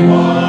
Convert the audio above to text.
one.